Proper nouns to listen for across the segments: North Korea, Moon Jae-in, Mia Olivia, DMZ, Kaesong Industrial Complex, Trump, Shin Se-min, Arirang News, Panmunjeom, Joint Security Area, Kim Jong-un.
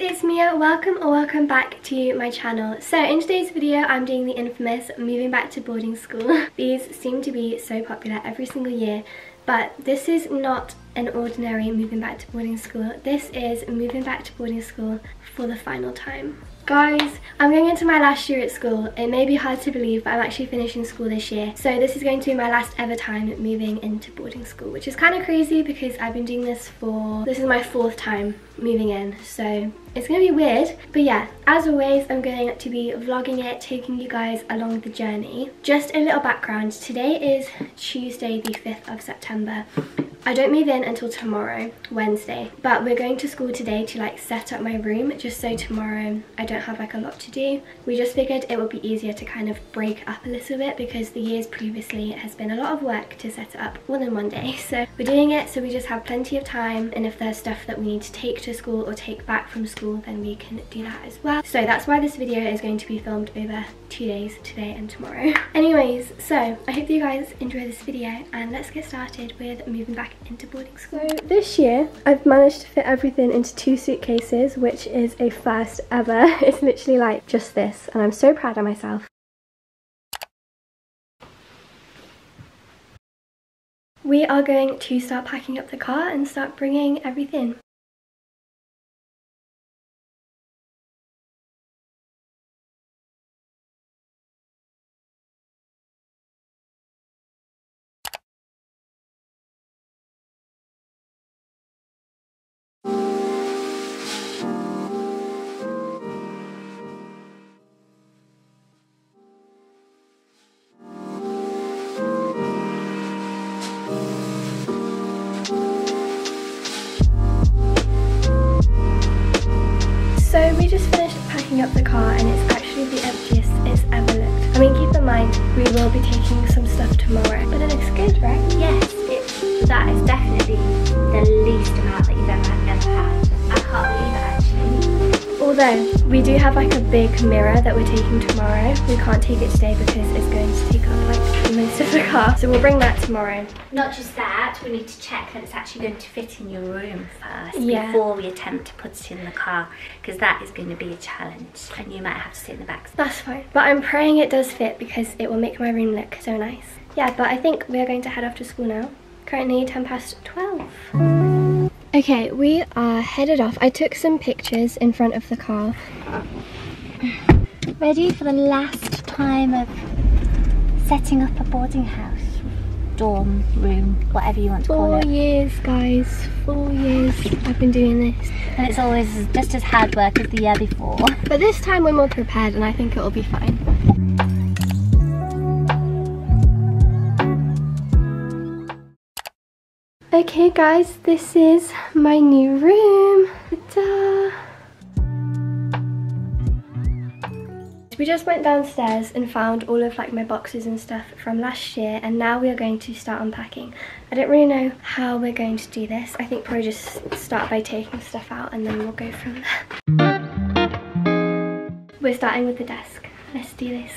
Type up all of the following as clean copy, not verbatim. It's Mia. Welcome or welcome back to my channel. So in today's video I'm doing the infamous moving back to boarding school. These seem to be so popular every single year, but this is not an ordinary moving back to boarding school. This is moving back to boarding school for the final time. Guys, I'm going into my last year at school. It may be hard to believe, but I'm actually finishing school this year. So this is going to be my last ever time moving into boarding school, which is kind of crazy because I've been doing this for... This is my 4th time moving in, so it's going to be weird. But yeah, as always, I'm going to be vlogging it, taking you guys along the journey. Just a little background. Today is Tuesday, the 5th of September. I don't move in until tomorrow, Wednesday, but we're going to school today to like set up my room just so tomorrow I don't have like a lot to do. We just figured it would be easier to kind of break up a little bit because the years previously it has been a lot of work to set it up all in one day. So we're doing it so we just have plenty of time, and if there's stuff that we need to take to school or take back from school then we can do that as well. So that's why this video is going to be filmed over 2 days, today and tomorrow. Anyways, so I hope you guys enjoy this video and let's get started with moving back into boarding school. So this year I've managed to fit everything into 2 suitcases, which is a first ever. It's literally like just this, and I'm so proud of myself. We are going to start packing up the car and start bringing everything. Up the car, and it's actually the emptiest it's ever looked. I mean, keep in mind we will be taking some stuff tomorrow, but it looks good, right? Yes, that is definitely the least amount that you've ever had. I can't believe it, actually. Although we do have like a big mirror that we're taking tomorrow. We can't take it today because it's going to take up like most of the car, so we'll bring that tomorrow. Not just that, we need to check that it's actually going to fit in your room first, yeah, before we attempt to put it in the car, because that is going to be a challenge and you might have to sit in the back. That's fine, but I'm praying it does fit because it will make my room look so nice. Yeah, but I think we're going to head off to school now. Currently 10 past 12. Okay, we are headed off. I took some pictures in front of the car. Ready for the last time of setting up a boarding house, dorm room, whatever you want to call it. 4 years, guys. 4 years I've been doing this. And it's always just as hard work as the year before. But this time we're more prepared and I think it'll be fine. Okay guys, this is my new room. Ta-da! We just went downstairs and found all of like my boxes and stuff from last year, and now we are going to start unpacking. I don't really know how we're going to do this. I think probably just start by taking stuff out and then we'll go from there. We're starting with the desk. Let's do this.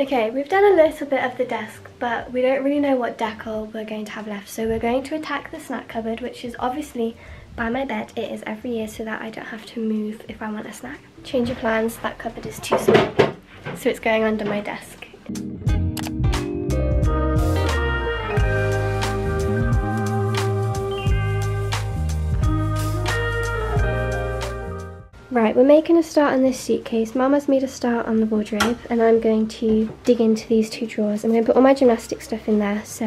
Okay, we've done a little bit of the desk, but we don't really know what decor we're going to have left, so we're going to attack the snack cupboard, which is obviously by my bed. It is every year so that I don't have to move if I want a snack. Change of plans, that cupboard is too small, so it's going under my desk. Right, we're making a start on this suitcase. Mama's made a start on the wardrobe and I'm going to dig into these 2 drawers. I'm going to put all my gymnastic stuff in there, so...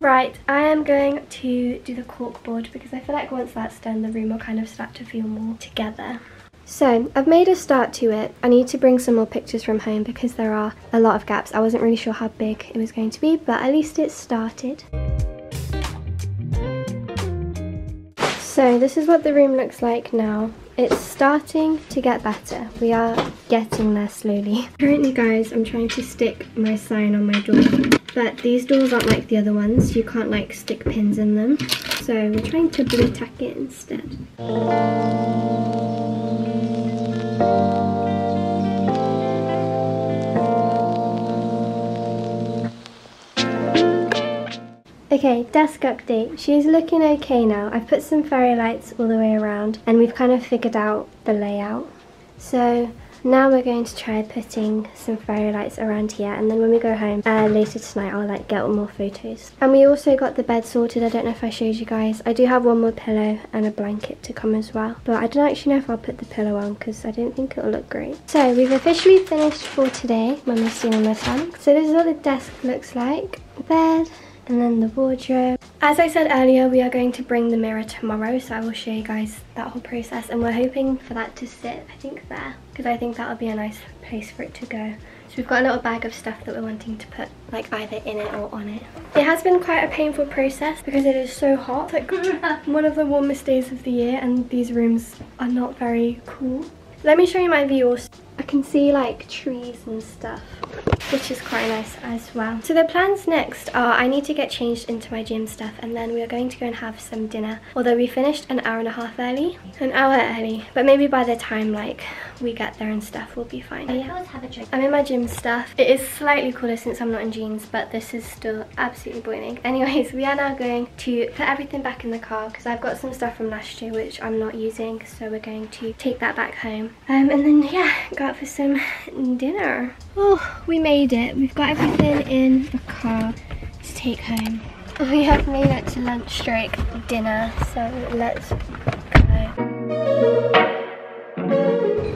Right, I am going to do the corkboard because I feel like once that's done the room will kind of start to feel more together. So, I've made a start to it. I need to bring some more pictures from home because there are a lot of gaps. I wasn't really sure how big it was going to be, but at least it started. So this is what the room looks like now. It's starting to get better. We are getting there slowly. Currently, guys, I'm trying to stick my sign on my door. But these doors aren't like the other ones. You can't like stick pins in them. So we're trying to blue tack it instead. Okay, desk update. She's looking okay now. I've put some fairy lights all the way around and we've kind of figured out the layout. So now we're going to try putting some fairy lights around here, and then when we go home later tonight I'll like get more photos. And we also got the bed sorted. I don't know if I showed you guys. I do have one more pillow and a blanket to come as well, but I don't actually know if I'll put the pillow on because I don't think it'll look great. So we've officially finished for today, my Missy and my son. So this is what the desk looks like. Bed. And then the wardrobe. As I said earlier, we are going to bring the mirror tomorrow, so I will show you guys that whole process, and we're hoping for that to sit, I think, there, because I think that'll be a nice place for it to go. So we've got a little bag of stuff that we're wanting to put like either in it or on it. It has been quite a painful process because it is so hot. It's like one of the warmest days of the year, and these rooms are not very cool. Let me show you my view also. I can see like trees and stuff, which is quite nice as well. So the plans next are I need to get changed into my gym stuff, and then we are going to go and have some dinner. Although we finished an hour early, but maybe by the time like we get there and stuff we'll be fine. Yeah. I'm in my gym stuff. It is slightly cooler since I'm not in jeans, but this is still absolutely boiling. Anyways, we are now going to put everything back in the car because I've got some stuff from last year which I'm not using, so we're going to take that back home. And then yeah, go out for some dinner. Oh, we made it. We've got everything in the car to take home. We have made it to lunch / dinner, so let's go.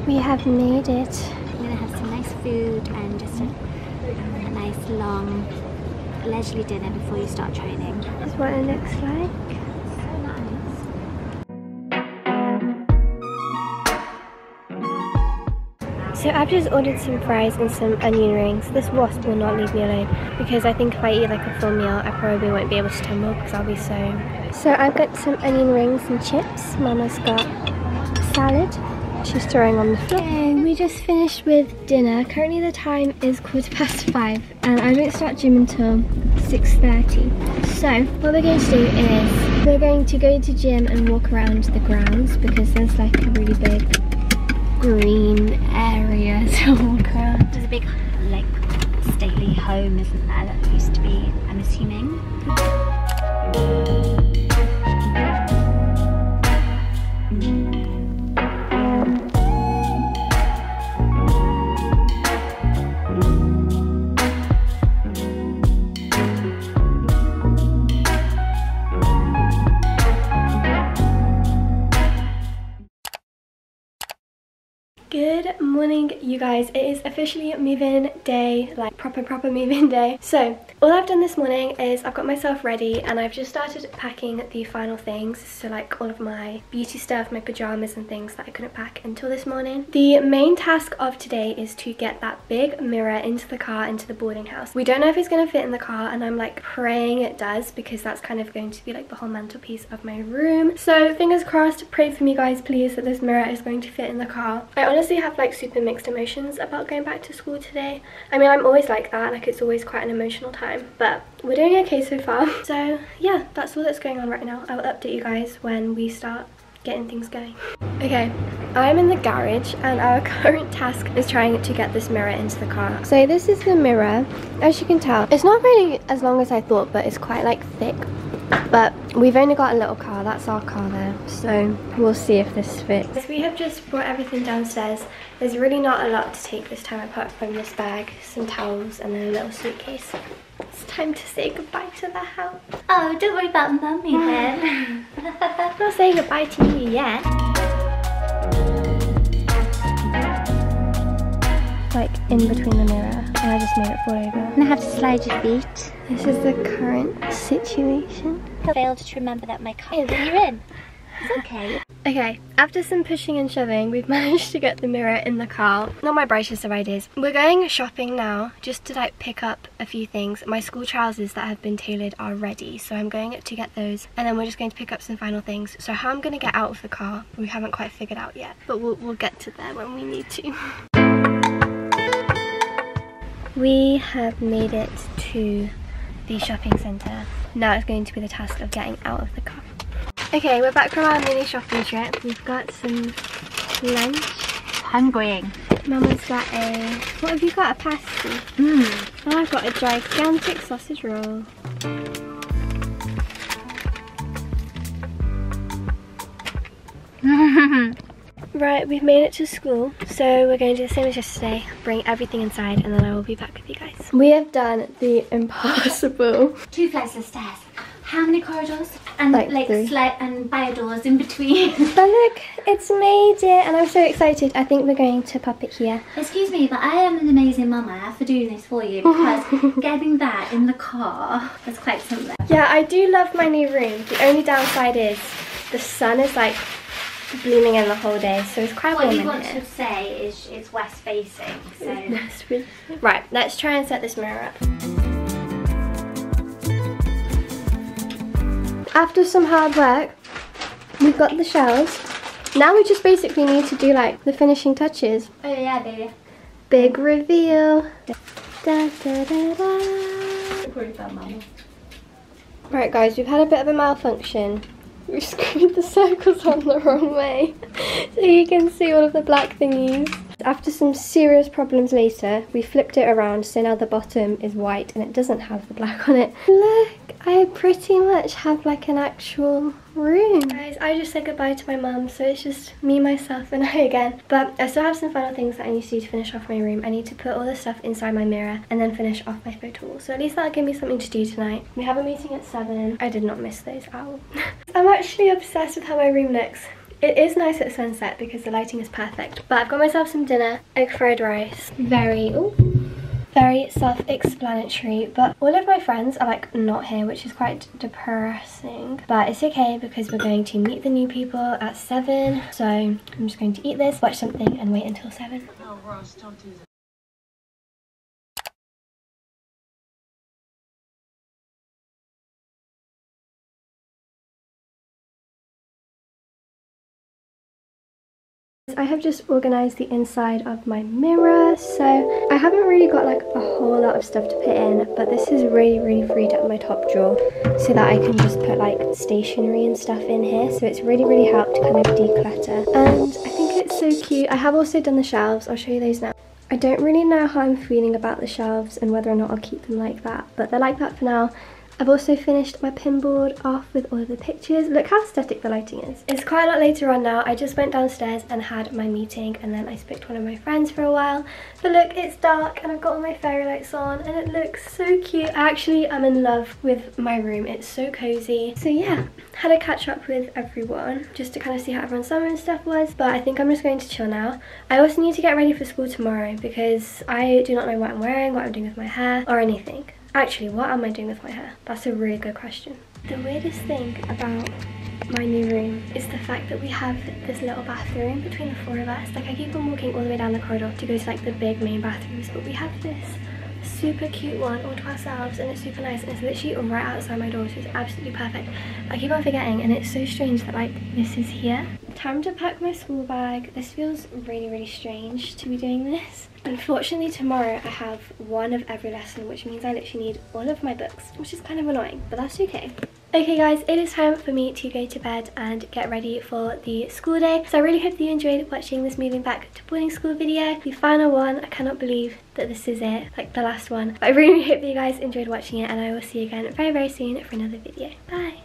We have made it. I'm gonna have some nice food and just a nice long leisurely dinner before you start training. That's what it looks like. So I've just ordered some fries and some onion rings. This wasp will not leave me alone because I think if I eat like a full meal I probably won't be able to tumble because I'll be so I've got some onion rings and chips. Mama's got salad. She's throwing on the floor. Okay, we just finished with dinner. Currently the time is 5:15 and I don't start gym until 6:30. So what we're going to do is we're going to go to gym and walk around the grounds because there's like a really big green area to walk around. There's a big like stately home, isn't there, that used to be, I'm assuming. Good morning, you guys. It is officially move-in day, like proper move-in day. So all I've done this morning is I've got myself ready and I've just started packing the final things. So like all of my beauty stuff, my pajamas and things that I couldn't pack until this morning. The main task of today is to get that big mirror into the car, into the boarding house. We don't know if it's going to fit in the car, and I'm like praying it does because that's kind of going to be like the whole mantelpiece of my room. So fingers crossed, pray for me guys please that this mirror is going to fit in the car. I honestly have like super mixed emotions about going back to school today. I mean, I'm always like that, like it's always quite an emotional time, but we're doing okay so far. So yeah, that's all that's going on right now. I will update you guys when we start getting things going. Okay, I'm in the garage and our current task is trying to get this mirror into the car. So this is the mirror. As you can tell, it's not really as long as I thought, but it's quite like thick. But we've only got a little car, that's our car there, so we'll see if this fits. We have just brought everything downstairs. There's really not a lot to take this time apart from this bag, some towels and then a little suitcase. It's time to say goodbye to the house. Oh, don't worry about mummy then. I'm not saying goodbye to you yet. Like in between the mirror, and I just made it fall over. And I have to slide your feet. This is the current situation. I failed to remember that my car is in. It's okay. Okay, after some pushing and shoving, we've managed to get the mirror in the car. Not my brightest of ideas. We're going shopping now, just to like pick up a few things. My school trousers that have been tailored are ready, so I'm going to get those, and then we're just going to pick up some final things. So how I'm going to get out of the car, we haven't quite figured out yet, but we'll get to there when we need to. We have made it to the shopping centre. Now it's going to be the task of getting out of the car. Okay, we're back from our mini shopping trip. We've got some lunch. Hungry. Mama's got a... What have you got? A pasty? Mmm. And I've got a gigantic sausage roll. Right, we've made it to school, so we're going to do the same as yesterday, bring everything inside, and then I will be back with you guys. We have done the impossible. 2 flights of stairs, how many corridors, and like slide and bio doors in between. But look, it's made it, and I'm so excited. I think we're going to pop it here. Excuse me, but I am an amazing mama for doing this for you, because getting that in the car was quite something. Yeah, I do love my new room. The only downside is the sun is like blooming in the whole day, so it's quite warm. What you want to say is it's west facing, so west facing. Right, let's try and set this mirror up. After some hard work, we've got the shelves. Now we just basically need to do like the finishing touches. Oh yeah, baby. Big reveal. Da, da, da, da, da. Right guys, we've had a bit of a malfunction. We've screwed the circles on the wrong way, so you can see all of the black thingies. After some serious problems later, we flipped it around, so now the bottom is white and it doesn't have the black on it. Look, I pretty much have like an actual room. Guys, I just said goodbye to my mum, so it's just me, myself and I again. But I still have some final things that I need to do to finish off my room. I need to put all the stuff inside my mirror and then finish off my photo wall. So at least that'll give me something to do tonight. We have a meeting at 7. I did not miss those at all. I'm actually obsessed with how my room looks. It is nice at sunset because the lighting is perfect. But I've got myself some dinner, egg fried rice. Very self-explanatory, but all of my friends are like not here, which is quite depressing. But it's okay because we're going to meet the new people at 7. So I'm just going to eat this, watch something and wait until 7. No, Ross, don't do that. I have just organised the inside of my mirror, so I haven't really got like a whole lot of stuff to put in, but this is really freed up my top drawer so that I can just put like stationery and stuff in here, so it's really helped to kind of declutter, and I think it's so cute. I have also done the shelves, I'll show you those now. I don't really know how I'm feeling about the shelves and whether or not I'll keep them like that, but they're like that for now. I've also finished my pinboard off with all of the pictures. Look how aesthetic the lighting is. It's quite a lot later on now. I just went downstairs and had my meeting, and then I spoke to one of my friends for a while. But look, it's dark and I've got all my fairy lights on and it looks so cute. I actually am in love with my room. It's so cozy. So yeah, had a catch up with everyone just to kind of see how everyone's summer and stuff was. But I think I'm just going to chill now. I also need to get ready for school tomorrow because I do not know what I'm wearing, what I'm doing with my hair or anything. Actually, what am I doing with my hair? That's a really good question. The weirdest thing about my new room is the fact that we have this little bathroom between the 4 of us. Like, I keep on walking all the way down the corridor to go to like the big main bathrooms, but we have this super cute one all to ourselves, and it's super nice, and it's literally right outside my door, so it's absolutely perfect. I keep on forgetting, and it's so strange that like this is here. Time to pack my school bag. This feels really strange to be doing this. Unfortunately tomorrow I have one of every lesson, which means I literally need all of my books, which is kind of annoying, but that's okay. Okay guys, it is time for me to go to bed and get ready for the school day. So I really hope that you enjoyed watching this moving back to boarding school video, the final one. I cannot believe that this is it, like the last one. But I really hope that you guys enjoyed watching it, and I will see you again very soon for another video. Bye!